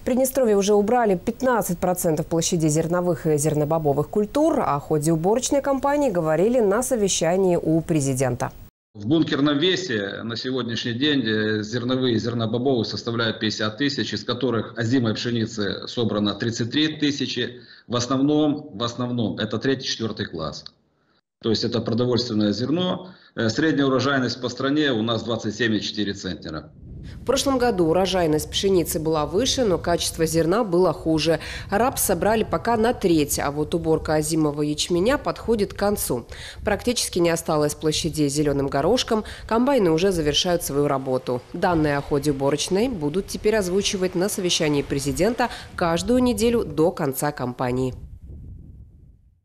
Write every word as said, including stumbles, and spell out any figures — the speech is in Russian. В Приднестровье уже убрали пятнадцать процентов площадей зерновых и зернобобовых культур. О ходе уборочной кампании говорили на совещании у президента. В бункерном весе на сегодняшний день зерновые и зернобобовые составляют пятьдесят тысяч, из которых озимой пшеницы собрано тридцать три тысячи. В основном, в основном это третий-четвёртый класс. То есть это продовольственное зерно. Средняя урожайность по стране у нас двадцать семь и четыре центнера. В прошлом году урожайность пшеницы была выше, но качество зерна было хуже. Рапс собрали пока на треть, а вот уборка озимого ячменя подходит к концу. Практически не осталось площадей зеленым горошком, комбайны уже завершают свою работу. Данные о ходе уборочной будут теперь озвучивать на совещании президента каждую неделю до конца кампании.